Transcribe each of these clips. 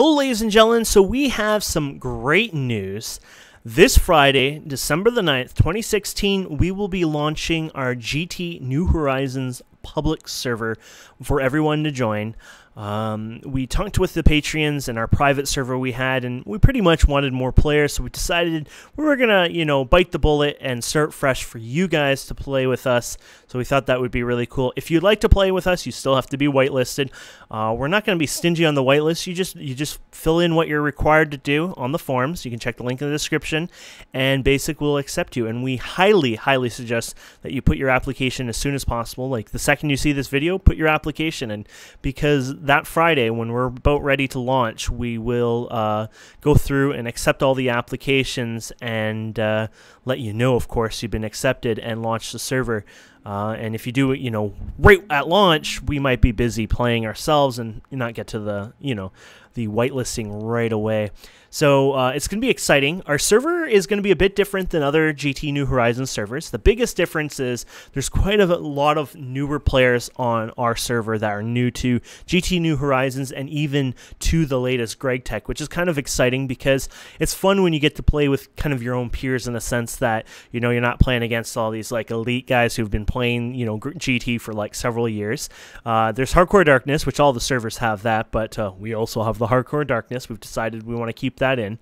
Hello, ladies and gentlemen, so we have some great news. This Friday, December the 9th, 2016, we will be launching our GT New Horizons public server for everyone to join. We talked with the Patreons and our private server we had, and we pretty much wanted more players, so we decided we were gonna, bite the bullet and start fresh for you guys to play with us. So we thought that would be really cool. If you'd like to play with us, you still have to be whitelisted. We're not gonna be stingy on the whitelist. You just fill in what you're required to do on the forms. You can check the link in the description, and Basic will accept you. And we highly, highly suggest that you put your application as soon as possible. Like the second you see this video, put your application in, because that Friday, when we're about ready to launch, we will go through and accept all the applications and let you know, of course, you've been accepted and launch the server. And if you do it, right at launch, we might be busy playing ourselves and not get to the, the whitelisting right away. So it's going to be exciting. Our server is going to be a bit different than other GT New Horizons servers. The biggest difference is there's quite a lot of newer players on our server that are new to GT New Horizons and even to the latest GregTech, which is kind of exciting because it's fun when you get to play with kind of your own peers in the sense that, you're not playing against all these like elite guys who've been playing, GT for like several years. There's Hardcore Darkness, which all the servers have that, but we also have the Hardcore Darkness. We've decided we want to keep that in.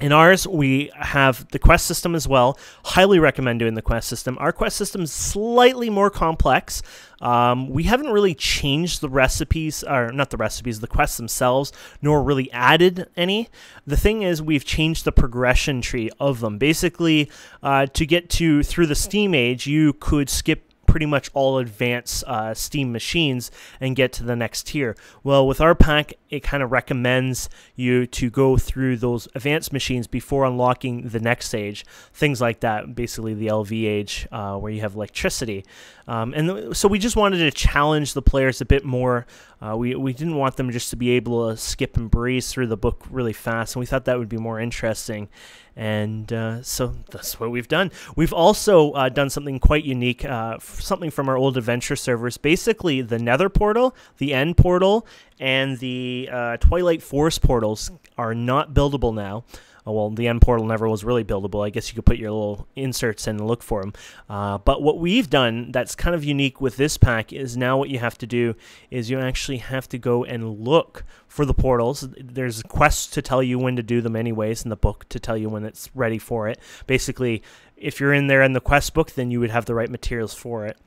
In ours, we have the quest system as well. Highly recommend doing the quest system. Our quest system is slightly more complex. We haven't really changed the recipes, or not the recipes, the quests themselves, nor really added any. The thing is, we've changed the progression tree of them. Basically, to get to through the Steam Age, you could skip pretty much all advanced Steam machines and get to the next tier. Well, with our pack, it kind of recommends you to go through those advanced machines before unlocking the next age, things like that, basically the LV age where you have electricity. So we just wanted to challenge the players a bit more. We didn't want them just to be able to skip and breeze through the book really fast, and we thought that would be more interesting. And so that's what we've done. We've also done something quite unique, something from our old adventure servers. Basically, the Nether portal, the End portal, and the Twilight Forest portals are not buildable now. Well, the End portal never was really buildable. I guess you could put your little inserts in and look for them. But what we've done that's kind of unique with this pack is now what you have to do is you actually have to go and look for the portals. There's quests to tell you when to do them anyways, and the book to tell you when it's ready for it. Basically, if you're in there in the quest book, then you would have the right materials for it.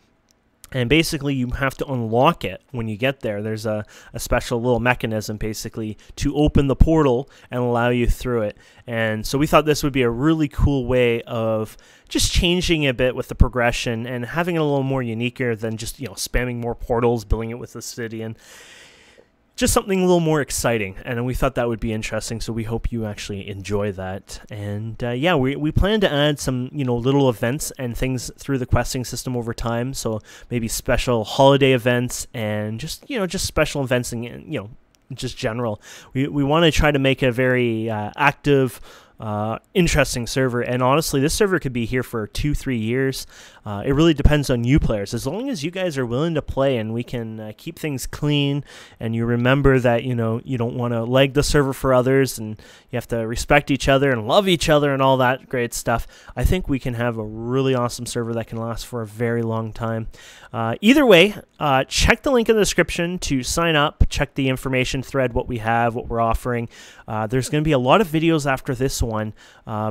And basically, you have to unlock it when you get there. There's a special little mechanism, basically, to open the portal and allow you through it. And so we thought this would be a really cool way of just changing a bit with the progression and having it a little more uniquer than just, spamming more portals, building it with Obsidian. Just something a little more exciting, and we thought that would be interesting, so we hope you actually enjoy that. And yeah, we plan to add some little events and things through the questing system over time, so maybe special holiday events and just just special events and just general. We want to try to make a very active, interesting server, and honestly, this server could be here for 2-3 years. It really depends on you players. As long as you guys are willing to play and we can keep things clean, and you remember that you don't want to leg the server for others, and you have to respect each other and love each other and all that great stuff, I think we can have a really awesome server that can last for a very long time. Either way, check the link in the description to sign up. Check the information thread, what we have, what we're offering. There's going to be a lot of videos after this one.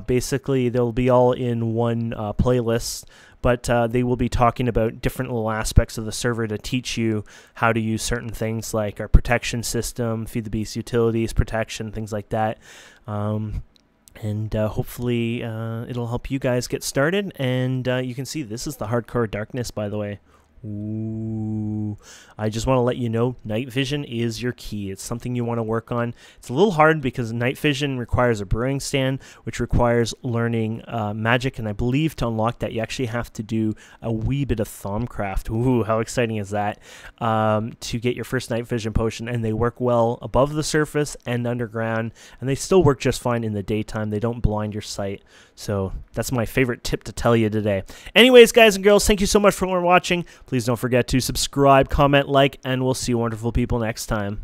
Basically, they'll be all in one playlist, but they will be talking about different little aspects of the server to teach you how to use certain things like our protection system, Feed the Beast utilities, protection, things like that. And hopefully it'll help you guys get started. And you can see this is the Hardcore Darkness, by the way. Ooh, I just want to let you know, night vision is your key. It's something you want to work on. It's a little hard because night vision requires a brewing stand, which requires learning magic, and I believe to unlock that you actually have to do a wee bit of Thumbcraft. Ooh, how exciting is that? To get your first night vision potion, and they work well above the surface and underground, and they still work just fine in the daytime. They don't blind your sight, so that's my favorite tip to tell you today. Anyways, guys and girls, thank you so much for watching. Please don't forget to subscribe, comment, like, and we'll see you wonderful people next time.